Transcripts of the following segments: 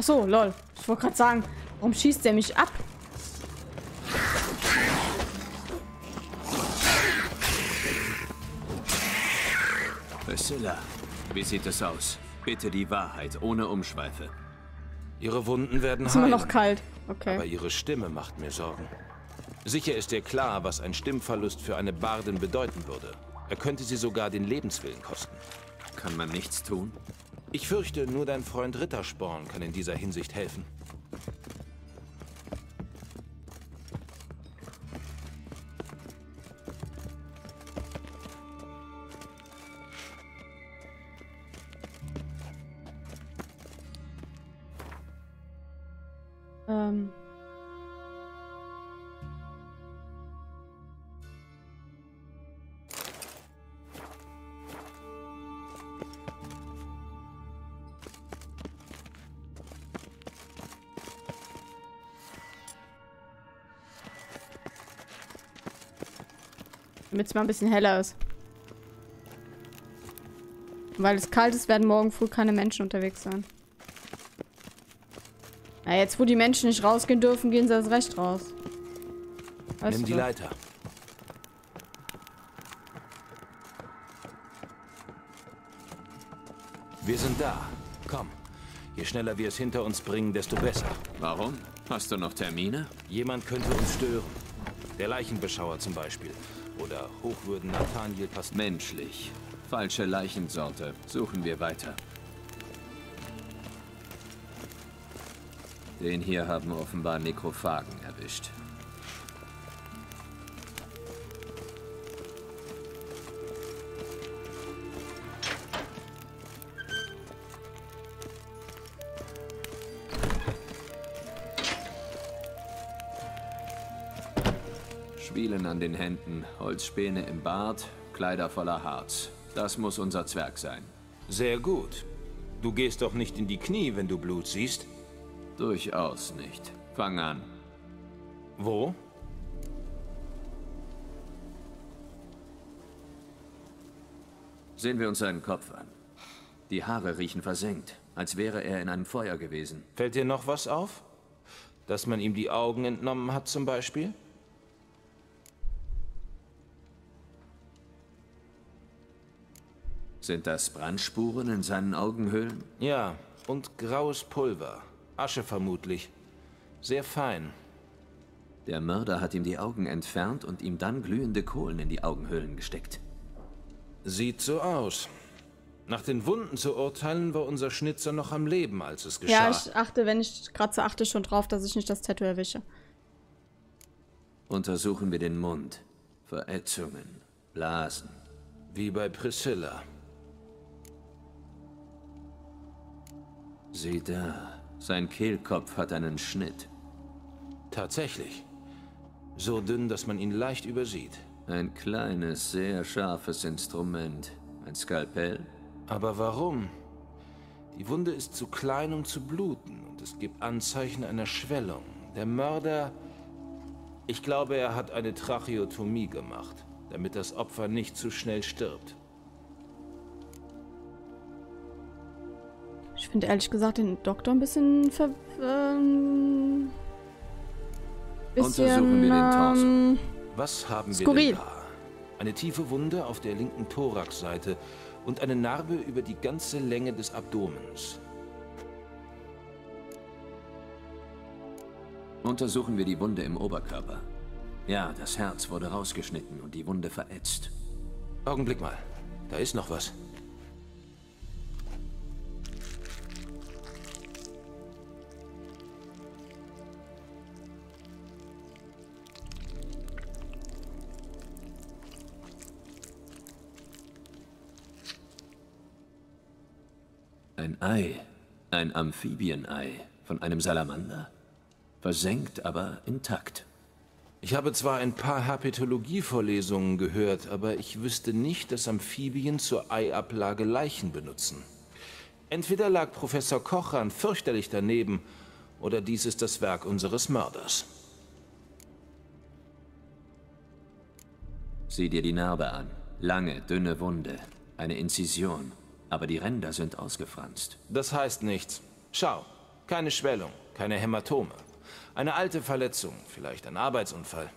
Achso, lol. Ich wollte gerade sagen, warum schießt der mich ab? Priscilla, wie sieht es aus? Bitte die Wahrheit, ohne Umschweife. Ihre Wunden werden heilen. Ist immer noch kalt. Okay. Aber ihre Stimme macht mir Sorgen. Sicher ist dir klar, was ein Stimmverlust für eine Bardin bedeuten würde. Er könnte sie sogar den Lebenswillen kosten. Kann man nichts tun? Ich fürchte, nur dein Freund Rittersporn kann in dieser Hinsicht helfen. Damit es mal ein bisschen heller ist. Weil es kalt ist, werden morgen früh keine Menschen unterwegs sein. Na, jetzt wo die Menschen nicht rausgehen dürfen, gehen sie erst recht raus. Weißt Nimm die doch. Leiter. Wir sind da. Komm. Je schneller wir es hinter uns bringen, desto besser. Warum? Hast du noch Termine? Jemand könnte uns stören. Der Leichenbeschauer zum Beispiel. Oder hochwürden Nathaniel passt menschlich. Falsche Leichensorte. Suchen wir weiter. Den hier haben offenbar Nekrophagen erwischt. Spielen an den Händen, Holzspäne im Bart, Kleider voller Harz. Das muss unser Zwerg sein. Sehr gut. Du gehst doch nicht in die Knie, wenn du Blut siehst? Durchaus nicht. Fang an. Wo? Sehen wir uns seinen Kopf an. Die Haare riechen versenkt, als wäre er in einem Feuer gewesen. Fällt dir noch was auf? Dass man ihm die Augen entnommen hat zum Beispiel? Sind das Brandspuren in seinen Augenhöhlen? Ja, und graues Pulver. Asche vermutlich. Sehr fein. Der Mörder hat ihm die Augen entfernt und ihm dann glühende Kohlen in die Augenhöhlen gesteckt. Sieht so aus. Nach den Wunden zu urteilen, war unser Schnitzer noch am Leben, als es geschah. Ja, ich achte, wenn ich kratze, achte schon drauf, dass ich nicht das Tattoo erwische. Untersuchen wir den Mund. Verätzungen. Blasen. Wie bei Priscilla. Sieh da, sein Kehlkopf hat einen Schnitt. Tatsächlich. So dünn, dass man ihn leicht übersieht. Ein kleines, sehr scharfes Instrument. Ein Skalpell. Aber warum? Die Wunde ist zu klein, um zu bluten. Und es gibt Anzeichen einer Schwellung. Der Mörder... Ich glaube, er hat eine Tracheotomie gemacht, damit das Opfer nicht zu schnell stirbt. Ich finde ehrlich gesagt den Doktor ein bisschen untersuchen wir den Torso. Was haben wir denn da? Eine tiefe Wunde auf der linken Thoraxseite und eine Narbe über die ganze Länge des Abdomens. Untersuchen wir die Wunde im Oberkörper. Ja, das Herz wurde rausgeschnitten und die Wunde verätzt. Augenblick mal, da ist noch was. Ein Ei, ein Amphibienei von einem Salamander. Versenkt, aber intakt. Ich habe zwar ein paar Herpetologie-Vorlesungen gehört, aber ich wüsste nicht, dass Amphibien zur Eiablage Leichen benutzen. Entweder lag Professor Kochran fürchterlich daneben, oder dies ist das Werk unseres Mörders. Sieh dir die Narbe an. Lange, dünne Wunde. Eine Inzision. Aber die Ränder sind ausgefranst. Das heißt nichts. Schau, Keine Schwellung, keine Hämatome. Eine alte Verletzung, vielleicht ein Arbeitsunfall.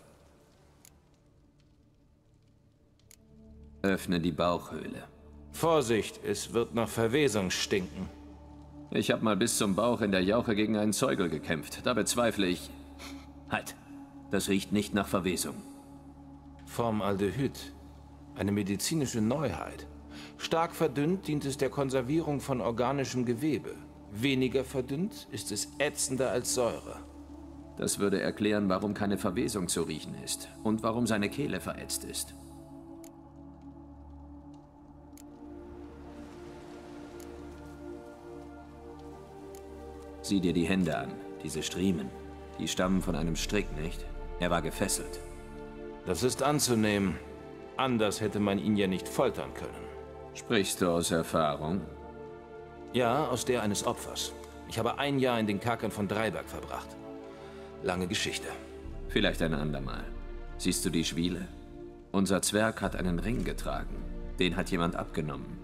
Öffne die Bauchhöhle. Vorsicht, es wird nach Verwesung stinken. Ich habe mal bis zum Bauch in der Jauche gegen einen Zeugel gekämpft. Da bezweifle ich... Halt! Das riecht nicht nach Verwesung. Formaldehyd. Eine medizinische Neuheit. Stark verdünnt dient es der Konservierung von organischem Gewebe. Weniger verdünnt ist es ätzender als Säure. Das würde erklären, warum keine Verwesung zu riechen ist und warum seine Kehle verätzt ist. Sieh dir die Hände an, diese Striemen. Die stammen von einem Strick, nicht? Er war gefesselt. Das ist anzunehmen. Anders hätte man ihn ja nicht foltern können. Sprichst du aus Erfahrung? Ja, aus der eines Opfers. Ich habe ein Jahr in den Kerkern von Dreiberg verbracht. Lange Geschichte. Vielleicht ein andermal. Siehst du die Schwiele? Unser Zwerg hat einen Ring getragen. Den hat jemand abgenommen.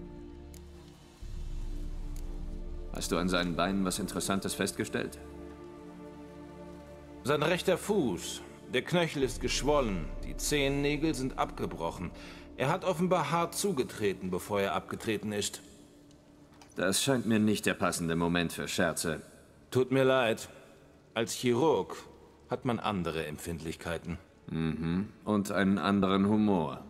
Hast du an seinen Beinen was Interessantes festgestellt? Sein rechter Fuß. Der Knöchel ist geschwollen. Die Zehennägel sind abgebrochen. Er hat offenbar hart zugetreten, bevor er abgetreten ist. Das scheint mir nicht der passende Moment für Scherze. Tut mir leid. Als Chirurg hat man andere Empfindlichkeiten. Mhm. Und einen anderen Humor.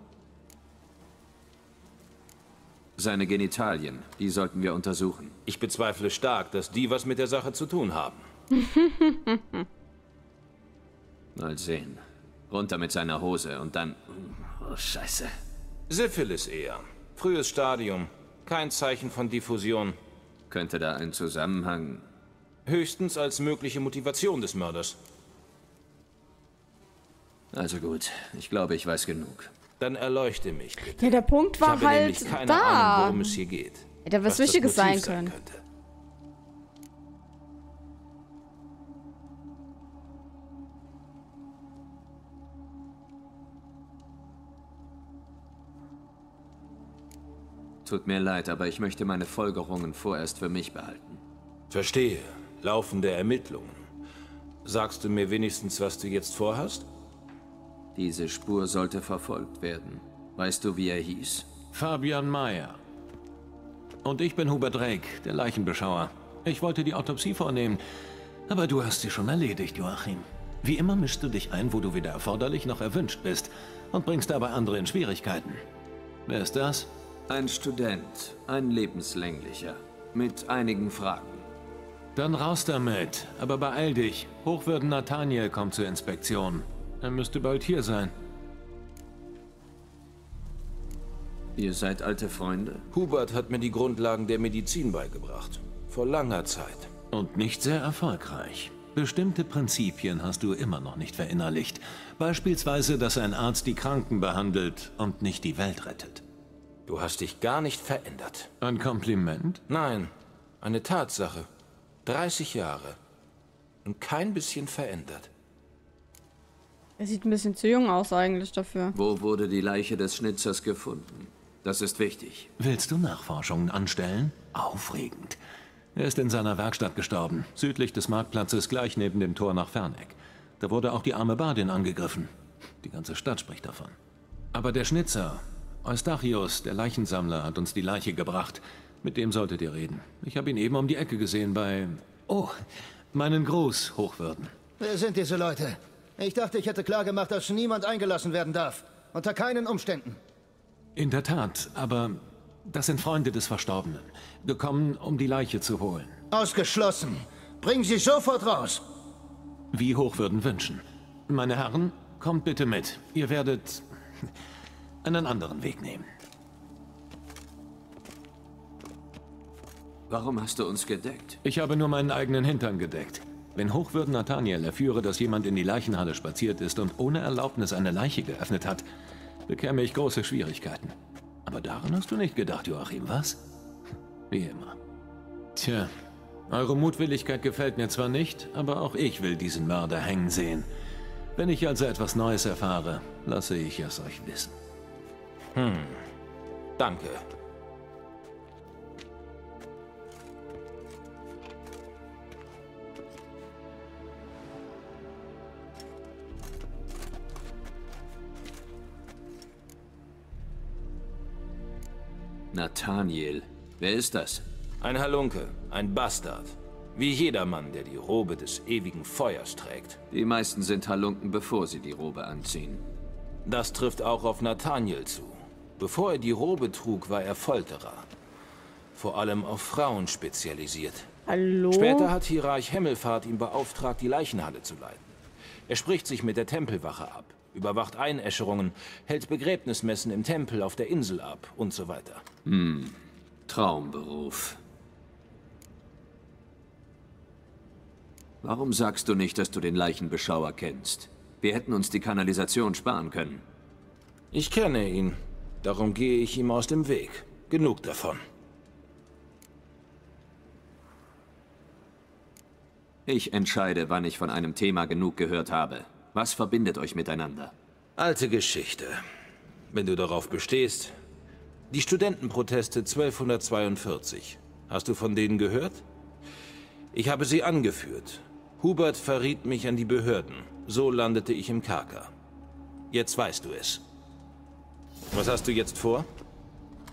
Seine Genitalien, die sollten wir untersuchen. Ich bezweifle stark, dass die was mit der Sache zu tun haben. Mal sehen. Runter mit seiner Hose und dann... Oh, Scheiße. Syphilis eher. Frühes Stadium. Kein Zeichen von Diffusion. Könnte da ein Zusammenhang... Höchstens als mögliche Motivation des Mörders. Also gut, ich glaube, ich weiß genug. Dann erleuchte mich bitte. Ja, der Punkt war halt da. Ich habe nämlich keine Ahnung, worum es hier geht. Hätte was Wichtiges sein können. Tut mir leid, aber ich möchte meine Folgerungen vorerst für mich behalten. Verstehe. Laufende Ermittlungen. Sagst du mir wenigstens, was du jetzt vorhast? Diese Spur sollte verfolgt werden. Weißt du, wie er hieß? Fabian Meyer. Und ich bin Hubert Drake, der Leichenbeschauer. Ich wollte die Autopsie vornehmen, aber du hast sie schon erledigt, Joachim. Wie immer mischst du dich ein, wo du weder erforderlich noch erwünscht bist und bringst dabei andere in Schwierigkeiten. Wer ist das? Ein Student, ein lebenslänglicher, mit einigen Fragen. Dann raus damit, aber beeil dich. Hochwürden Nathaniel kommt zur Inspektion. Er müsste bald hier sein. Ihr seid alte Freunde? Hubert hat mir die Grundlagen der Medizin beigebracht. Vor langer Zeit. Und nicht sehr erfolgreich. Bestimmte Prinzipien hast du immer noch nicht verinnerlicht. Beispielsweise, dass ein Arzt die Kranken behandelt und nicht die Welt rettet. Du hast dich gar nicht verändert. Ein Kompliment? Nein, eine Tatsache. 30 Jahre und kein bisschen verändert. Er sieht ein bisschen zu jung aus eigentlich dafür. Wo wurde die Leiche des Schnitzers gefunden? Das ist wichtig. Willst du Nachforschungen anstellen? Aufregend. Er ist in seiner Werkstatt gestorben, südlich des Marktplatzes, gleich neben dem Tor nach Ferneck. Da wurde auch die arme Badin angegriffen. Die ganze Stadt spricht davon. Aber der Schnitzer, Eustachius, der Leichensammler, hat uns die Leiche gebracht. Mit dem solltet ihr reden. Ich habe ihn eben um die Ecke gesehen bei... Oh, meinen Gruß, Hochwürden. Wer sind diese Leute? Ich dachte, ich hätte klargemacht, dass niemand eingelassen werden darf. Unter keinen Umständen. In der Tat, aber das sind Freunde des Verstorbenen. Gekommen, um die Leiche zu holen. Ausgeschlossen. Bringen Sie sofort raus. Wie Hochwürden wünschen. Meine Herren, kommt bitte mit. Ihr werdet einen anderen Weg nehmen. Warum hast du uns gedeckt? Ich habe nur meinen eigenen Hintern gedeckt. Wenn Hochwürden Nathaniel erführe, dass jemand in die Leichenhalle spaziert ist und ohne Erlaubnis eine Leiche geöffnet hat, bekäme ich große Schwierigkeiten. Aber daran hast du nicht gedacht, Joachim, was? Wie immer. Tja, eure Mutwilligkeit gefällt mir zwar nicht, aber auch ich will diesen Mörder hängen sehen. Wenn ich also etwas Neues erfahre, lasse ich es euch wissen. Danke. Nathaniel, wer ist das? Ein Halunke, ein Bastard. Wie jedermann, der die Robe des ewigen Feuers trägt. Die meisten sind Halunken, bevor sie die Robe anziehen. Das trifft auch auf Nathaniel zu. Bevor er die Robe trug, war er Folterer. Vor allem auf Frauen spezialisiert. Hallo? Später hat Hierarch Hemmelfahrt ihn beauftragt, die Leichenhalle zu leiten. Er spricht sich mit der Tempelwache ab, überwacht Einäscherungen, hält Begräbnismessen im Tempel auf der Insel ab und so weiter. Hm, Traumberuf. Warum sagst du nicht, dass du den Leichenbeschauer kennst? Wir hätten uns die Kanalisation sparen können. Ich kenne ihn. Darum gehe ich ihm aus dem Weg. Genug davon. Ich entscheide, wann ich von einem Thema genug gehört habe. Was verbindet euch miteinander? Alte Geschichte. Wenn du darauf bestehst. Die Studentenproteste 1242. Hast du von denen gehört? Ich habe sie angeführt. Hubert verriet mich an die Behörden. So landete ich im Kerker. Jetzt weißt du es. Was hast du jetzt vor?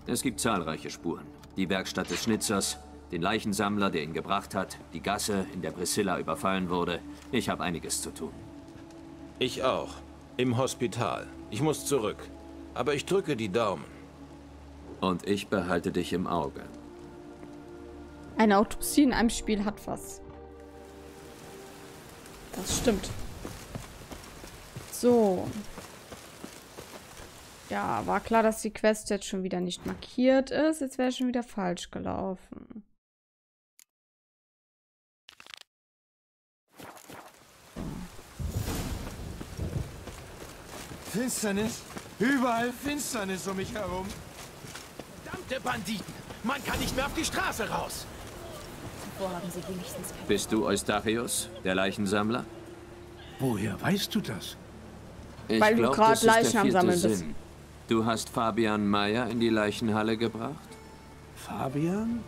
Es gibt zahlreiche Spuren. Die Werkstatt des Schnitzers, den Leichensammler, der ihn gebracht hat, die Gasse, in der Priscilla überfallen wurde. Ich habe einiges zu tun. Ich auch. Im Hospital. Ich muss zurück. Aber ich drücke die Daumen. Und ich behalte dich im Auge. Eine Autopsie in einem Spiel hat was. Das stimmt. So. Ja, war klar, dass die Quest jetzt schon wieder nicht markiert ist. Jetzt wäre schon wieder falsch gelaufen. Finsternis? Überall Finsternis um mich herum. Verdammte Banditen! Man kann nicht mehr auf die Straße raus! Bist du Eustachius, der Leichensammler? Woher weißt du das? Ich Weil glaub, du gerade Leichen am Sammeln bist. Du hast Fabian Meyer in die Leichenhalle gebracht? Fabian?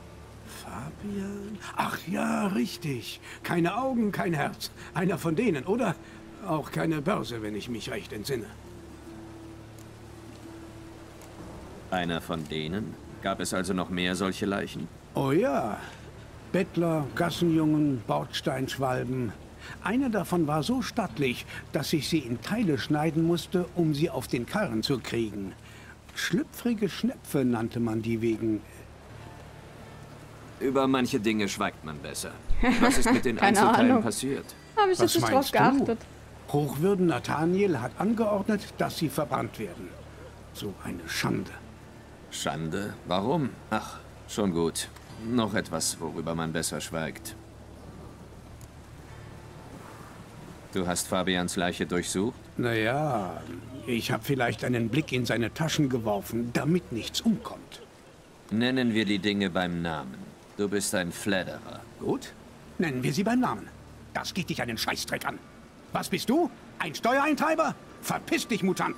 Fabian? Ach ja, richtig. Keine Augen, kein Herz. Einer von denen, oder? Auch keine Börse, wenn ich mich recht entsinne. Einer von denen? Gab es also noch mehr solche Leichen? Oh ja. Bettler, Gassenjungen, Bordsteinschwalben. Eine davon war so stattlich, dass ich sie in Teile schneiden musste, um sie auf den Karren zu kriegen. Schlüpfrige Schnepfe nannte man die wegen. Über manche Dinge schweigt man besser. Was ist mit den Einzelteilen passiert? Habe ich jetzt nicht drauf geachtet. Hochwürden Nathaniel hat angeordnet, dass sie verbrannt werden. So eine Schande. Schande? Warum? Ach, schon gut. Noch etwas, worüber man besser schweigt. Du hast Fabians Leiche durchsucht? Naja, ich habe vielleicht einen Blick in seine Taschen geworfen, damit nichts umkommt. Nennen wir die Dinge beim Namen. Du bist ein Flederer. Gut, nennen wir sie beim Namen. Das geht dich einen Scheißdreck an. Was bist du? Ein Steuereintreiber? Verpiss dich, Mutant!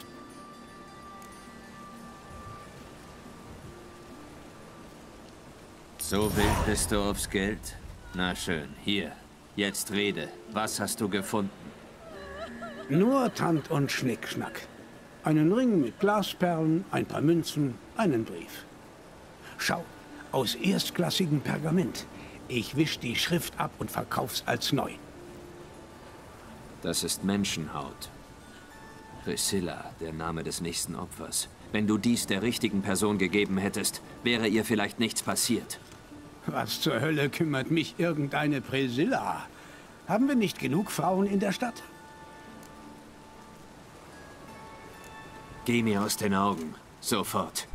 So wild bist du aufs Geld? Na schön, hier. Jetzt rede. Was hast du gefunden? Nur Tant und Schnickschnack. Einen Ring mit Glasperlen, ein paar Münzen, einen Brief. Schau, aus erstklassigem Pergament. Ich wisch die Schrift ab und verkauf's als neu. Das ist Menschenhaut. Priscilla, der Name des nächsten Opfers. Wenn du dies der richtigen Person gegeben hättest, wäre ihr vielleicht nichts passiert. Was zur Hölle kümmert mich irgendeine Priscilla? Haben wir nicht genug Frauen in der Stadt? Geh mir aus den Augen. Sofort.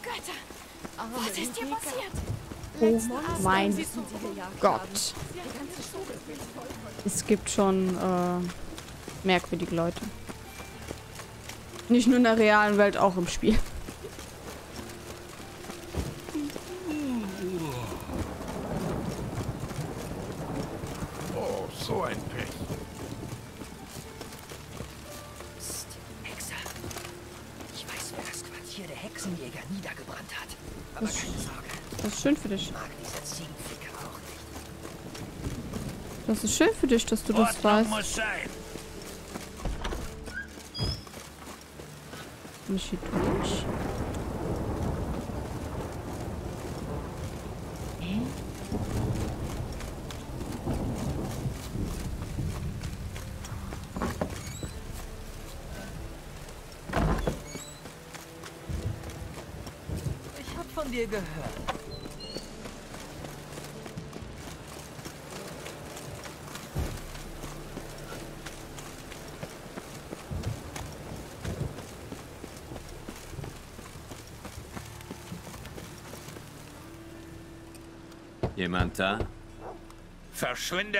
Götter! Was ist hier passiert? Oh mein Gott. Es gibt schon merkwürdige Leute. Nicht nur in der realen Welt, auch im Spiel. Oh, so ein Pech. Psst, Hexer. Ich weiß, wer das Quartier der Hexenjäger niedergebrannt hat. Aber keine Sorge. Das ist schön für dich. Ich mag diese Ziegenficke auch nicht. Das ist schön für dich, dass du das weißt. Bin ich hier durch? Ich hab von dir gehört. Jemand da? Verschwinde!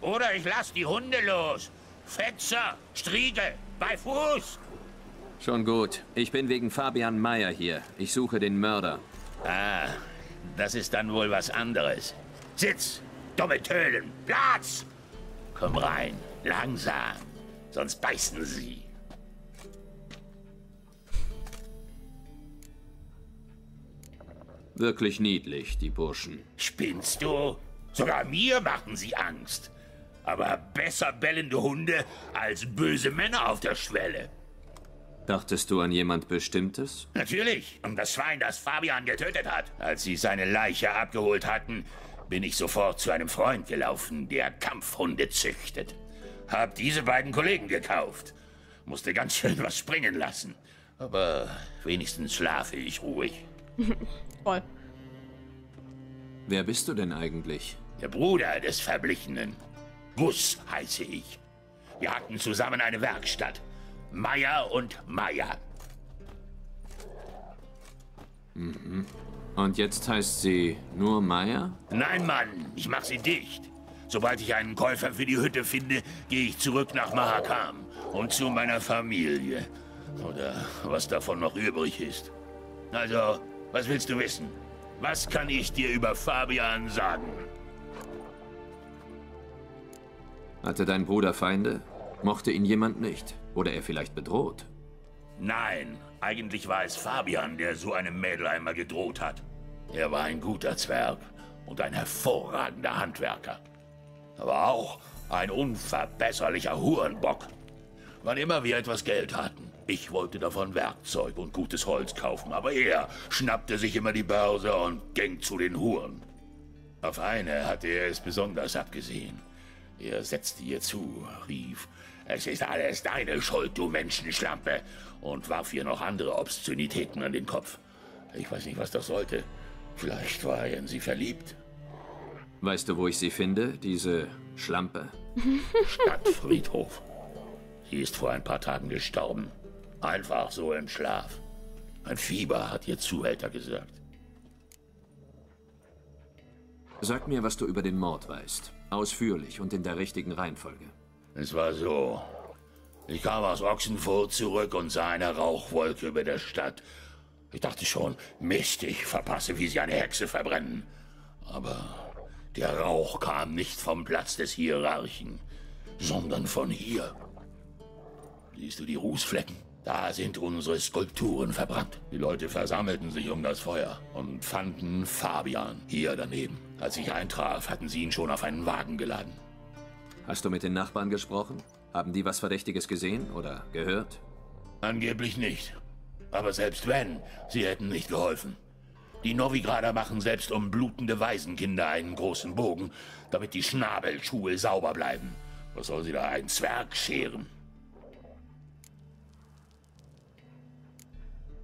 Oder ich lass die Hunde los! Fetzer! Striegel! Bei Fuß! Schon gut. Ich bin wegen Fabian Meyer hier. Ich suche den Mörder. Ah, das ist dann wohl was anderes. Sitz! Dumme Tölen! Platz! Komm rein. Langsam. Sonst beißen sie. Wirklich niedlich, die Burschen. Spinnst du? Sogar mir machen sie Angst. Aber besser bellende Hunde als böse Männer auf der Schwelle. Dachtest du an jemand Bestimmtes? Natürlich. Und das Schwein, das Fabian getötet hat. Als sie seine Leiche abgeholt hatten, bin ich sofort zu einem Freund gelaufen, der Kampfhunde züchtet. Hab diese beiden Kollegen gekauft. Musste ganz schön was springen lassen. Aber wenigstens schlafe ich ruhig. Voll. Wer bist du denn eigentlich? Der Bruder des Verblichenen. Gus heiße ich. Wir hatten zusammen eine Werkstatt. Meier und Meier. Mhm. Und jetzt heißt sie nur Meier? Nein, Mann. Ich mach sie dicht. Sobald ich einen Käufer für die Hütte finde, gehe ich zurück nach Mahakam und zu meiner Familie. Oder was davon noch übrig ist. Also... Was willst du wissen? Was kann ich dir über Fabian sagen? Hatte dein Bruder Feinde? Mochte ihn jemand nicht? Wurde er vielleicht bedroht? Nein, eigentlich war es Fabian, der so einem Mädel einmal gedroht hat. Er war ein guter Zwerg und ein hervorragender Handwerker. Aber auch ein unverbesserlicher Hurenbock. Wann immer wir etwas Geld hatten. Ich wollte davon Werkzeug und gutes Holz kaufen, aber er schnappte sich immer die Börse und ging zu den Huren. Auf eine hatte er es besonders abgesehen. Er setzte ihr zu, rief, »Es ist alles deine Schuld, du Menschenschlampe!« und warf ihr noch andere Obszönitäten an den Kopf. Ich weiß nicht, was das sollte. Vielleicht war er in sie verliebt. Weißt du, wo ich sie finde, diese Schlampe? Stadtfriedhof. Sie ist vor ein paar Tagen gestorben. Einfach so im Schlaf. Ein Fieber, hat ihr Zuhälter gesagt. Sag mir, was du über den Mord weißt. Ausführlich und in der richtigen Reihenfolge. Es war so. Ich kam aus Ochsenfurt zurück und sah eine Rauchwolke über der Stadt. Ich dachte schon, Mist, ich verpasse, wie sie eine Hexe verbrennen. Aber der Rauch kam nicht vom Platz des Hierarchen, sondern von hier. Siehst du die Rußflecken? Da sind unsere Skulpturen verbrannt. Die Leute versammelten sich um das Feuer und fanden Fabian hier daneben. Als ich eintraf, hatten sie ihn schon auf einen Wagen geladen. Hast du mit den Nachbarn gesprochen? Haben die was Verdächtiges gesehen oder gehört? Angeblich nicht. Aber selbst wenn, sie hätten nicht geholfen. Die Novigrader machen selbst um blutende Waisenkinder einen großen Bogen, damit die Schnabelschuhe sauber bleiben. Was soll sie da, einen Zwerg scheren?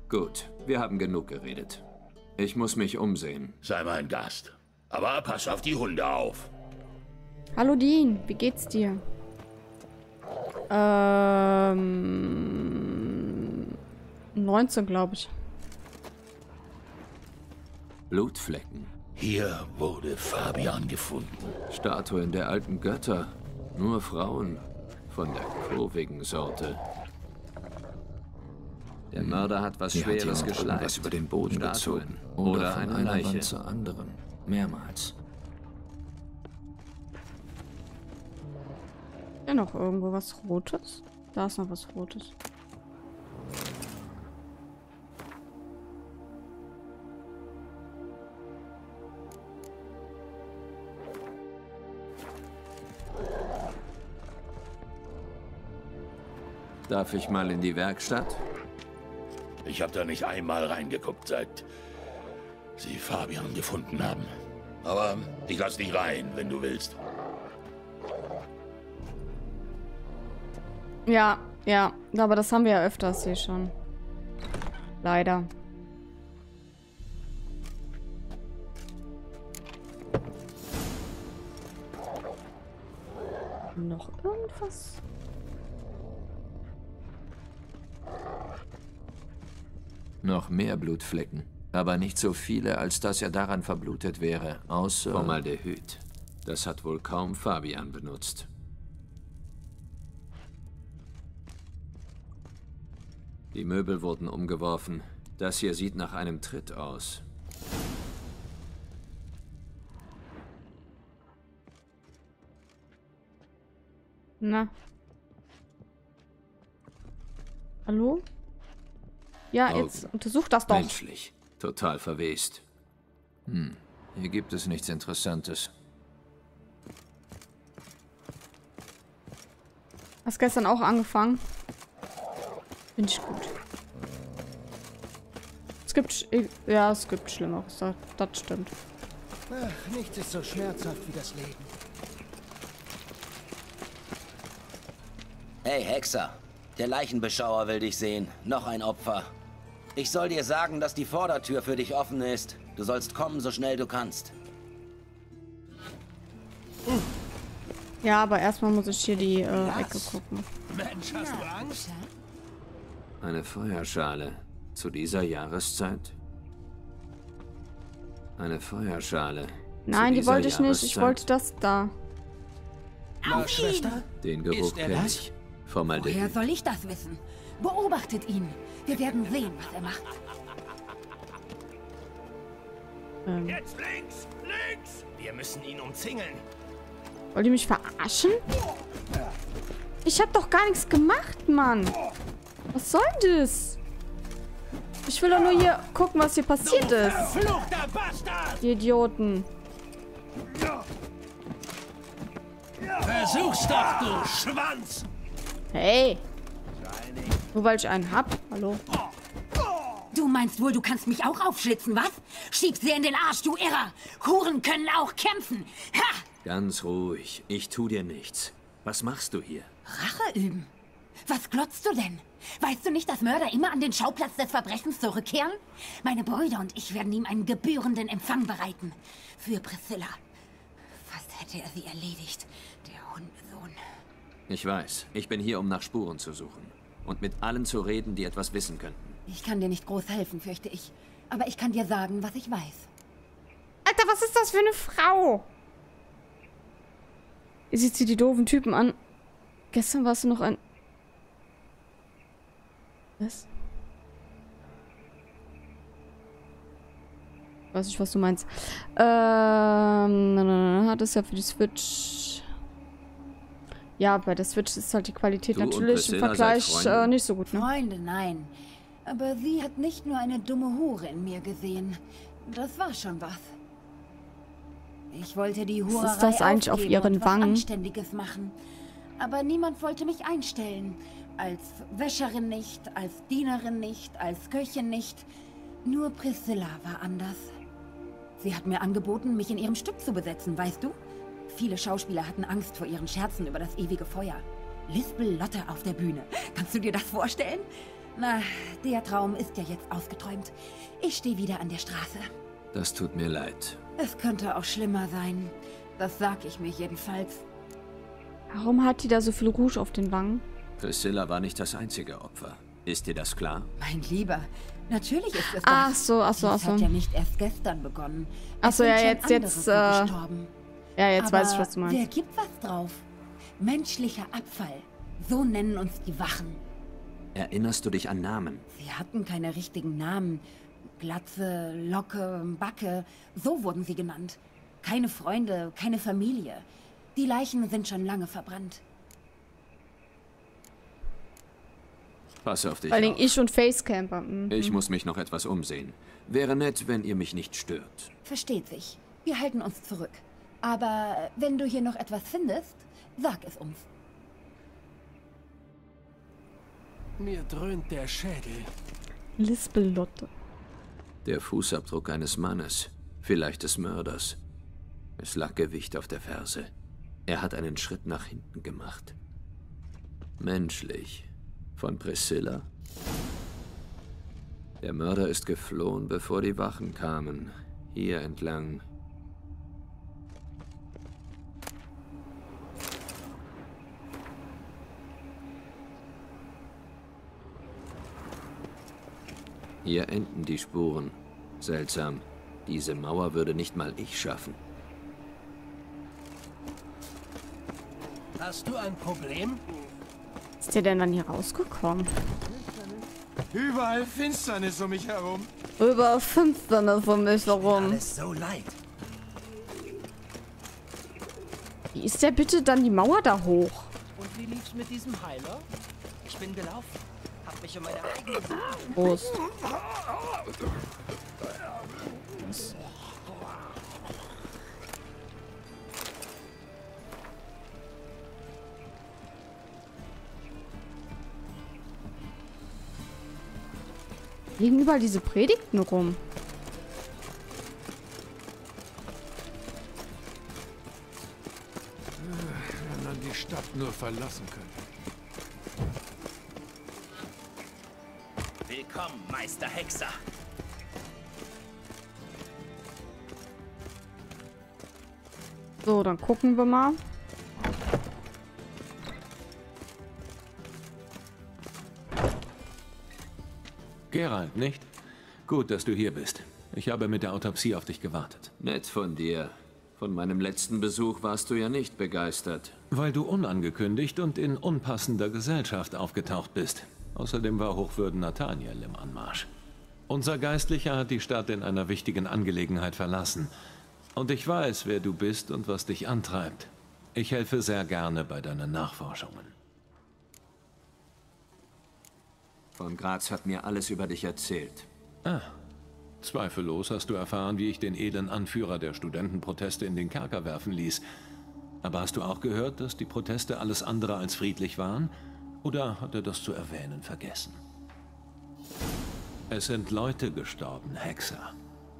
Gut, wir haben genug geredet. Ich muss mich umsehen. Sei mein Gast. Aber pass auf die Hunde auf. Hallo Dean, wie geht's dir? ...19, glaube ich. Blutflecken. Hier wurde Fabian gefunden. Statuen der alten Götter. Nur Frauen. Von der kurvigen Sorte. Der Mörder hat was Schweres geschlagen, was über den Boden gezogen oder von einer Leiche zur anderen, mehrmals. Ja, noch irgendwo was Rotes? Da ist noch was Rotes. Darf ich mal in die Werkstatt? Ich habe da nicht einmal reingeguckt, seit Sie Fabian gefunden haben. Aber ich lass dich rein, wenn du willst. Ja, ja. Aber das haben wir ja öfters hier schon. Leider. Noch irgendwas? Noch mehr Blutflecken. Aber nicht so viele, als dass er daran verblutet wäre. Außer Formaldehyd. Das hat wohl kaum Fabian benutzt. Die Möbel wurden umgeworfen. Das hier sieht nach einem Tritt aus. Na. Hallo? Ja, jetzt untersuch das doch. Menschlich. Total verwest. Hm. Hier gibt es nichts Interessantes. Hast gestern auch angefangen? Finde ich gut. Es gibt... Ja, es gibt Schlimmeres. Das stimmt. Ach, nichts ist so schmerzhaft wie das Leben. Hey, Hexer. Der Leichenbeschauer will dich sehen. Noch ein Opfer. Ich soll dir sagen, dass die Vordertür für dich offen ist. Du sollst kommen, so schnell du kannst. Ja, aber erstmal muss ich hier die Ecke gucken. Mensch, hast du Angst? Eine Feuerschale. Zu dieser Jahreszeit? Eine Feuerschale. Nein, die wollte ich nicht. Ich wollte das da. Na, Schwester? Den Geruch kenne ich. Formaldehyd. Woher soll ich das wissen? Beobachtet ihn. Wir werden sehen, was er macht. Jetzt links! Links! Wir müssen ihn umzingeln. Wollt ihr mich verarschen? Ich hab doch gar nichts gemacht, Mann. Was soll das? Ich will doch nur hier gucken, was hier passiert ist. Die Idioten. Versuch's doch, du Schwanz! Hey! Nur weil ich einen hab? Hallo? Du meinst wohl, du kannst mich auch aufschlitzen, was? Schieb sie in den Arsch, du Irrer! Huren können auch kämpfen! Ha! Ganz ruhig, ich tu dir nichts. Was machst du hier? Rache üben? Was glotzt du denn? Weißt du nicht, dass Mörder immer an den Schauplatz des Verbrechens zurückkehren? Meine Brüder und ich werden ihm einen gebührenden Empfang bereiten. Für Priscilla. Fast hätte er sie erledigt, der Hundesohn. Ich weiß. Ich bin hier, um nach Spuren zu suchen. Und mit allen zu reden, die etwas wissen könnten. Ich kann dir nicht groß helfen, fürchte ich. Aber ich kann dir sagen, was ich weiß. Alter, was ist das für eine Frau? Ihr sieht sie die doofen Typen an. Gestern warst du noch ein... Was? Weiß nicht, was du meinst. Hat es ja für die Switch... Ja, bei der Switch ist halt die Qualität natürlich im Vergleich nicht so gut. Ne? Freunde, nein. Aber sie hat nicht nur eine dumme Hure in mir gesehen. Das war schon was. Ich wollte die Hure aufgeben. Was ist das eigentlich auf ihren Wangen? Anständiges machen. Aber niemand wollte mich einstellen. Als Wäscherin nicht, als Dienerin nicht, als Köchin nicht. Nur Priscilla war anders. Sie hat mir angeboten, mich in ihrem Stück zu besetzen, weißt du? Viele Schauspieler hatten Angst vor ihren Scherzen über das ewige Feuer. Lispel-Lotte auf der Bühne. Kannst du dir das vorstellen? Na, der Traum ist ja jetzt ausgeträumt. Ich stehe wieder an der Straße. Das tut mir leid. Es könnte auch schlimmer sein. Das sag ich mir jedenfalls. Warum hat die da so viel Rouge auf den Wangen? Priscilla war nicht das einzige Opfer. Ist dir das klar? Mein Lieber, natürlich ist es das. Ach so. Das hat ja nicht erst gestern begonnen. Ach so, ja, jetzt... Ja, jetzt weiß ich, was du meinst. Der gibt was drauf. Menschlicher Abfall. So nennen uns die Wachen. Erinnerst du dich an Namen? Sie hatten keine richtigen Namen. Glatze, Locke, Backe. So wurden sie genannt. Keine Freunde, keine Familie. Die Leichen sind schon lange verbrannt. Pass auf dich. Vor allem ich und Facecamper. Mhm. Ich muss mich noch etwas umsehen. Wäre nett, wenn ihr mich nicht stört. Versteht sich. Wir halten uns zurück. Aber wenn du hier noch etwas findest, sag es uns. Mir dröhnt der Schädel. Lispel-Lotte. Der Fußabdruck eines Mannes, vielleicht des Mörders. Es lag Gewicht auf der Ferse. Er hat einen Schritt nach hinten gemacht. Menschlich. Von Priscilla? Der Mörder ist geflohen, bevor die Wachen kamen. Hier entlang. Hier enden die Spuren. Seltsam. Diese Mauer würde nicht mal ich schaffen. Hast du ein Problem? Ist der denn dann hier rausgekommen? Überall Finsternis um mich herum. Überall Finsternis um mich herum. Alles so leid. Wie ist der bitte dann die Mauer da hoch? Und wie lief's mit diesem Heiler? Ich bin gelaufen. Hab mich um meine eigene Prost. Was? Liegen überall diese Predigten rum. Wenn man die Stadt nur verlassen könnte. Willkommen, Meister Hexer. So, dann gucken wir mal. Gerald, nicht? Gut, dass du hier bist. Ich habe mit der Autopsie auf dich gewartet. Nett von dir. Von meinem letzten Besuch warst du ja nicht begeistert. Weil du unangekündigt und in unpassender Gesellschaft aufgetaucht bist. Außerdem war Hochwürden Nathaniel im Anmarsch. Unser Geistlicher hat die Stadt in einer wichtigen Angelegenheit verlassen. Und ich weiß, wer du bist und was dich antreibt. Ich helfe sehr gerne bei deinen Nachforschungen. Von Graz hat mir alles über dich erzählt. Ah, zweifellos hast du erfahren, wie ich den edlen Anführer der Studentenproteste in den Kerker werfen ließ. Aber hast du auch gehört, dass die Proteste alles andere als friedlich waren? Oder hat er das zu erwähnen vergessen? Es sind Leute gestorben, Hexer.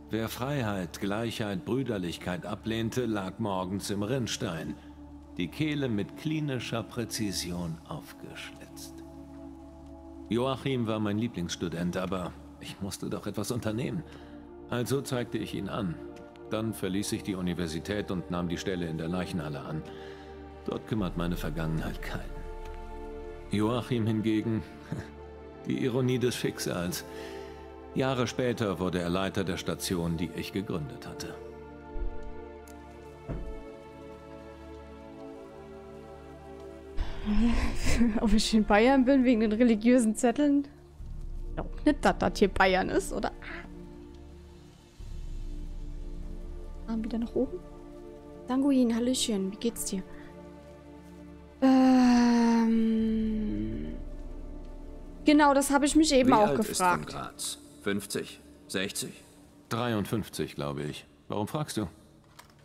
Wer Freiheit, Gleichheit, Brüderlichkeit ablehnte, lag morgens im Rinnstein. Die Kehle mit klinischer Präzision aufgeschlitzt. Joachim war mein Lieblingsstudent, aber ich musste doch etwas unternehmen. Also zeigte ich ihn an. Dann verließ ich die Universität und nahm die Stelle in der Leichenhalle an. Dort kümmert meine Vergangenheit keinen. Joachim hingegen, die Ironie des Schicksals. Jahre später wurde er Leiter der Station, die ich gegründet hatte. Ob ich in Bayern bin, wegen den religiösen Zetteln? Ich glaube nicht, dass das hier Bayern ist, oder? Wieder nach oben? Sanguin, hallöchen, wie geht's dir? Genau, das habe ich mich eben auch gefragt. Wie alt ist denn Graz? 50? 60? 53, glaube ich. Warum fragst du?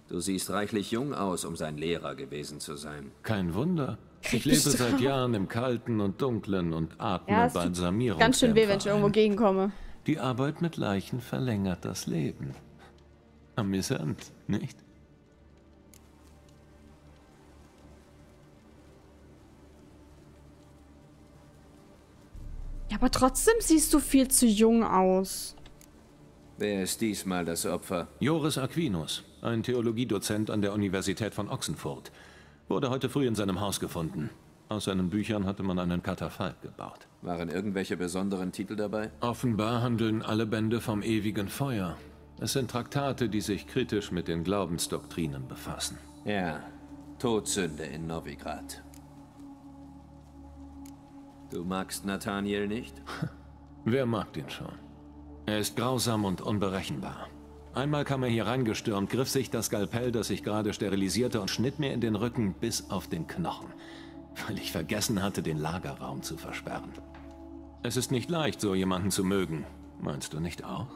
Du siehst reichlich jung aus, um sein Lehrer gewesen zu sein. Kein Wunder. Ich lebe seit Jahren im Kalten und Dunklen und atme Balsamierung. Ganz schön weh, wenn ich irgendwo gegenkomme. Die Arbeit mit Leichen verlängert das Leben. Amüsant, nicht? Ja, aber trotzdem siehst du viel zu jung aus. Wer ist diesmal das Opfer? Joris Aquinus, ein Theologiedozent an der Universität von Ochsenfurt. Wurde heute früh in seinem Haus gefunden. Aus seinen Büchern hatte man einen Katafalk gebaut. Waren irgendwelche besonderen Titel dabei? Offenbar handeln alle Bände vom ewigen Feuer. Es sind Traktate, die sich kritisch mit den Glaubensdoktrinen befassen. Ja, Todsünde in Novigrad. Du magst Nathaniel nicht? Wer mag ihn schon? Er ist grausam und unberechenbar. Einmal kam er hier reingestürmt, griff sich das Skalpell, das ich gerade sterilisierte, und schnitt mir in den Rücken bis auf den Knochen, weil ich vergessen hatte, den Lagerraum zu versperren. Es ist nicht leicht, so jemanden zu mögen. Meinst du nicht auch?